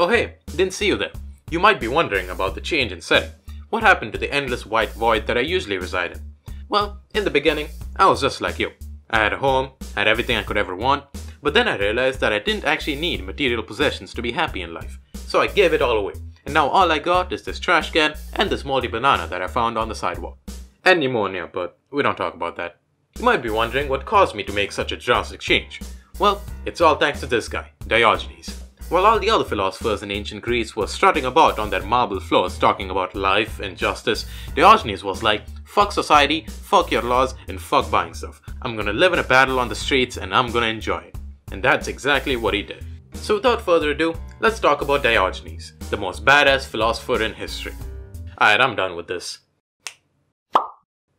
Oh hey, didn't see you there. You might be wondering about the change in setting. What happened to the endless white void that I usually reside in? Well, in the beginning, I was just like you. I had a home, had everything I could ever want, but then I realized that I didn't actually need material possessions to be happy in life. So I gave it all away, and now all I got is this trash can and this moldy banana that I found on the sidewalk. And pneumonia, but we don't talk about that. You might be wondering what caused me to make such a drastic change. Well, it's all thanks to this guy, Diogenes. While all the other philosophers in ancient Greece were strutting about on their marble floors talking about life and justice, Diogenes was like, fuck society, fuck your laws, and fuck buying stuff. I'm gonna live in a battle on the streets and I'm gonna enjoy it. And that's exactly what he did. So without further ado, let's talk about Diogenes, the most badass philosopher in history. Alright, I'm done with this.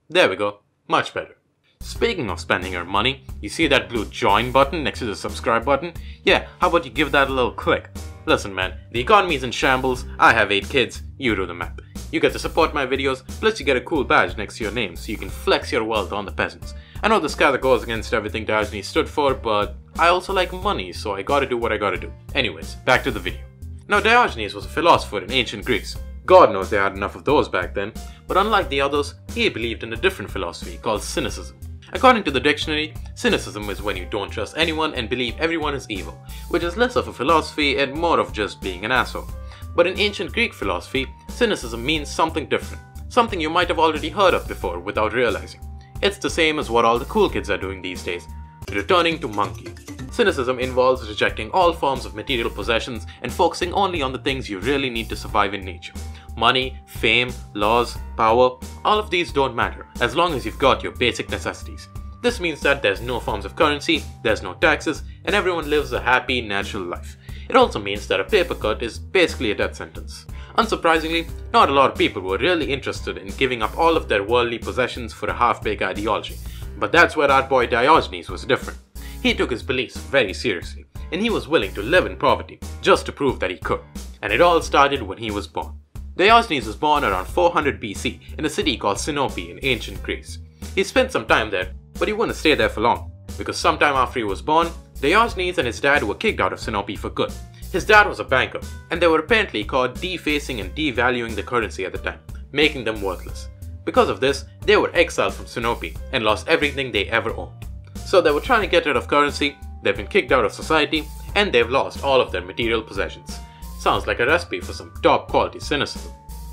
There we go, much better. Speaking of spending your money, you see that blue join button next to the subscribe button? Yeah, how about you give that a little click? Listen man, the economy's in shambles, I have 8 kids, you do the math. You get to support my videos, plus you get a cool badge next to your name so you can flex your wealth on the peasants. I know this kind of goes against everything Diogenes stood for, but I also like money, so I gotta do what I gotta do. Anyways, back to the video. Now Diogenes was a philosopher in ancient Greece. God knows they had enough of those back then, but unlike the others, he believed in a different philosophy called cynicism. According to the dictionary, cynicism is when you don't trust anyone and believe everyone is evil, which is less of a philosophy and more of just being an asshole. But in ancient Greek philosophy, cynicism means something different, something you might have already heard of before without realizing. It's the same as what all the cool kids are doing these days, returning to monkey. Cynicism involves rejecting all forms of material possessions and focusing only on the things you really need to survive in nature. Money, fame, laws, power, all of these don't matter as long as you've got your basic necessities. This means that there's no forms of currency, there's no taxes, and everyone lives a happy, natural life. It also means that a paper cut is basically a death sentence. Unsurprisingly, not a lot of people were really interested in giving up all of their worldly possessions for a half-baked ideology, but that's where our boy Diogenes was different. He took his beliefs very seriously, and he was willing to live in poverty just to prove that he could. And it all started when he was born. Diogenes was born around 400 BC in a city called Sinope in ancient Greece. He spent some time there, but he wouldn't stay there for long, because sometime after he was born, Diogenes and his dad were kicked out of Sinope for good. His dad was a banker, and they were apparently caught defacing and devaluing the currency at the time, making them worthless. Because of this, they were exiled from Sinope and lost everything they ever owned. So they were trying to get rid of currency, they've been kicked out of society, and they've lost all of their material possessions. Sounds like a recipe for some top quality cynicism.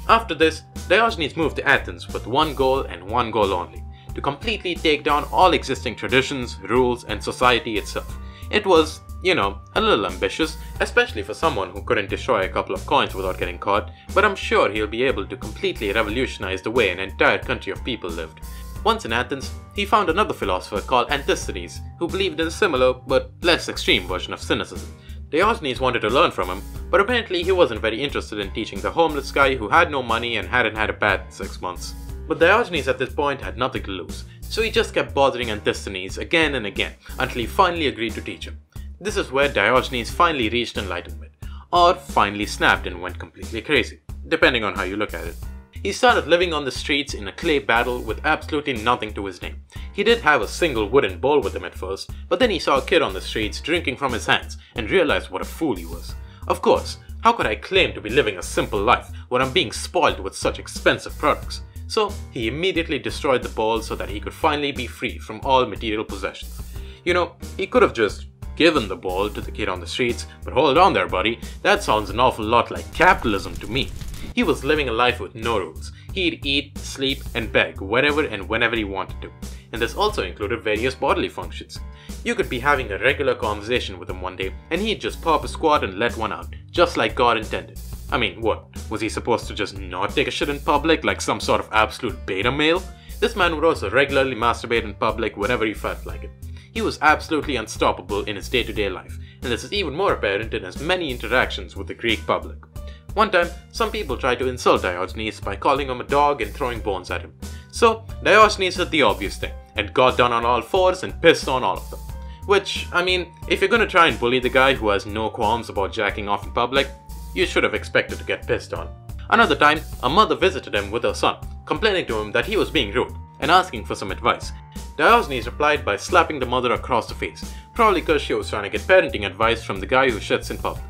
After this, Diogenes moved to Athens with one goal and one goal only, to completely take down all existing traditions, rules, and society itself. It was, you know, a little ambitious, especially for someone who couldn't destroy a couple of coins without getting caught, but I'm sure he'll be able to completely revolutionize the way an entire country of people lived. Once in Athens, he found another philosopher called Antisthenes, who believed in a similar but less extreme version of cynicism. Diogenes wanted to learn from him, but apparently he wasn't very interested in teaching the homeless guy who had no money and hadn't had a bath in 6 months. But Diogenes at this point had nothing to lose, so he just kept bothering Antisthenes again and again until he finally agreed to teach him. This is where Diogenes finally reached enlightenment, or finally snapped and went completely crazy, depending on how you look at it. He started living on the streets in a clay battle with absolutely nothing to his name. He did have a single wooden bowl with him at first, but then he saw a kid on the streets drinking from his hands and realized what a fool he was. Of course, how could I claim to be living a simple life when I'm being spoiled with such expensive products? So he immediately destroyed the bowl so that he could finally be free from all material possessions. You know, he could have just given the bowl to the kid on the streets, but hold on there buddy, that sounds an awful lot like capitalism to me. He was living a life with no rules. He'd eat, sleep, and beg wherever and whenever he wanted to. And this also included various bodily functions. You could be having a regular conversation with him one day, and he'd just pop a squat and let one out, just like God intended. I mean, what? Was he supposed to just not take a shit in public like some sort of absolute beta male? This man would also regularly masturbate in public whenever he felt like it. He was absolutely unstoppable in his day-to-day life, and this is even more apparent in his many interactions with the Greek public. One time, some people tried to insult Diogenes by calling him a dog and throwing bones at him. So, Diogenes did the obvious thing and got down on all fours and pissed on all of them. Which, I mean, if you're gonna try and bully the guy who has no qualms about jacking off in public, you should have expected to get pissed on. Another time, a mother visited him with her son, complaining to him that he was being rude and asking for some advice. Diogenes replied by slapping the mother across the face, probably because she was trying to get parenting advice from the guy who shits in public.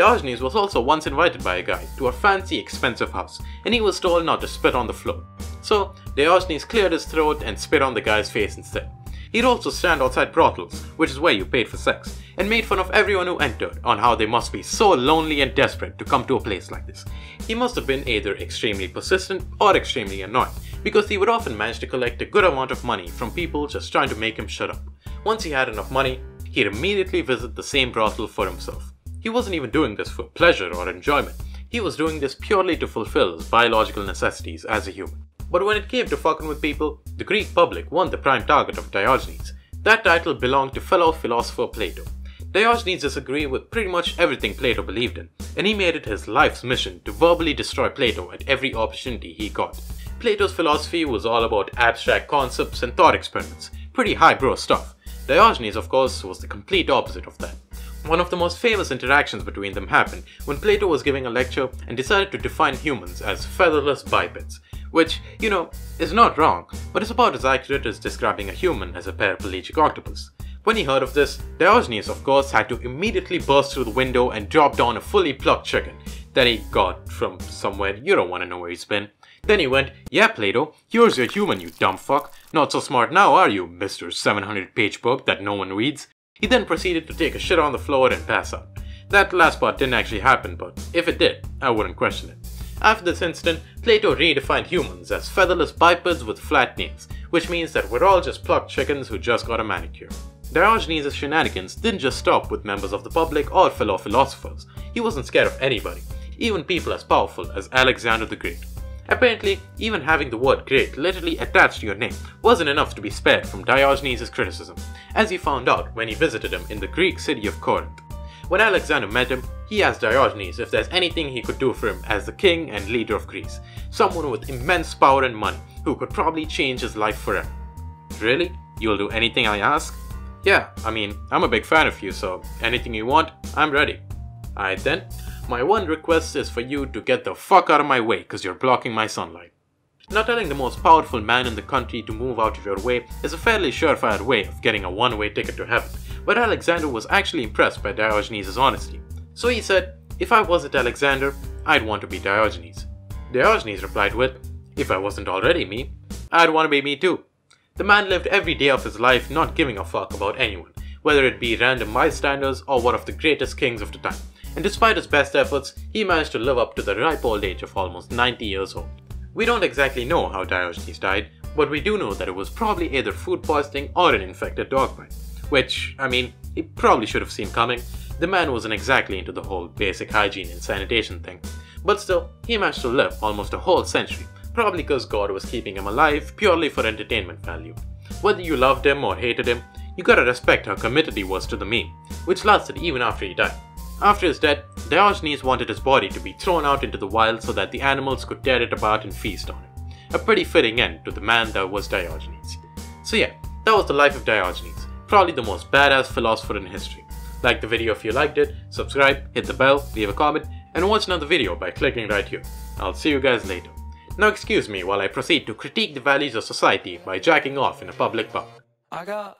Diogenes was also once invited by a guide to a fancy, expensive house, and he was told not to spit on the floor. So Diogenes cleared his throat and spit on the guy's face instead. He'd also stand outside brothels, which is where you paid for sex, and made fun of everyone who entered on how they must be so lonely and desperate to come to a place like this. He must have been either extremely persistent or extremely annoying, because he would often manage to collect a good amount of money from people just trying to make him shut up. Once he had enough money, he'd immediately visit the same brothel for himself. He wasn't even doing this for pleasure or enjoyment, he was doing this purely to fulfill his biological necessities as a human. But when it came to fucking with people, the Greek public weren't the prime target of Diogenes. That title belonged to fellow philosopher Plato. Diogenes disagreed with pretty much everything Plato believed in, and he made it his life's mission to verbally destroy Plato at every opportunity he got. Plato's philosophy was all about abstract concepts and thought experiments, pretty highbrow stuff. Diogenes, of course, was the complete opposite of that. One of the most famous interactions between them happened when Plato was giving a lecture and decided to define humans as featherless bipeds. Which, you know, is not wrong, but it's about as accurate as describing a human as a paraplegic octopus. When he heard of this, Diogenes of course had to immediately burst through the window and drop down a fully plucked chicken that he got from somewhere you don't want to know where he's been. Then he went, "Yeah Plato, here's your human you dumb fuck, not so smart now are you, Mr. 700-page book that no one reads." He then proceeded to take a shit on the floor and pass out. That last part didn't actually happen, but if it did, I wouldn't question it. After this incident, Plato redefined humans as featherless bipeds with flat nails, which means that we're all just plucked chickens who just got a manicure. Diogenes' shenanigans didn't just stop with members of the public or fellow philosophers. He wasn't scared of anybody, even people as powerful as Alexander the Great. Apparently, even having the word great literally attached to your name wasn't enough to be spared from Diogenes' criticism, as he found out when he visited him in the Greek city of Corinth. When Alexander met him, he asked Diogenes if there's anything he could do for him as the king and leader of Greece, someone with immense power and money who could probably change his life forever. "Really? You'll do anything I ask?" "Yeah, I mean, I'm a big fan of you, so anything you want, I'm ready." "Alright then, my one request is for you to get the fuck out of my way cause you're blocking my sunlight." Not telling the most powerful man in the country to move out of your way is a fairly surefire way of getting a one-way ticket to heaven, but Alexander was actually impressed by Diogenes' honesty. So he said, "If I wasn't Alexander, I'd want to be Diogenes." Diogenes replied with, "If I wasn't already me, I'd want to be me too." The man lived every day of his life not giving a fuck about anyone, whether it be random bystanders or one of the greatest kings of the time, and despite his best efforts, he managed to live up to the ripe old age of almost 90 years old. We don't exactly know how Diogenes died, but we do know that it was probably either food poisoning or an infected dog bite, which, I mean, he probably should have seen coming. The man wasn't exactly into the whole basic hygiene and sanitation thing, but still, he managed to live almost a whole century, probably because God was keeping him alive purely for entertainment value. Whether you loved him or hated him, you gotta respect how committed he was to the meme, which lasted even after he died. After his death, Diogenes wanted his body to be thrown out into the wild so that the animals could tear it apart and feast on it. A pretty fitting end to the man that was Diogenes. So yeah, that was the life of Diogenes, probably the most badass philosopher in history. Like the video if you liked it, subscribe, hit the bell, leave a comment, and watch another video by clicking right here. I'll see you guys later. Now excuse me while I proceed to critique the values of society by jacking off in a public park.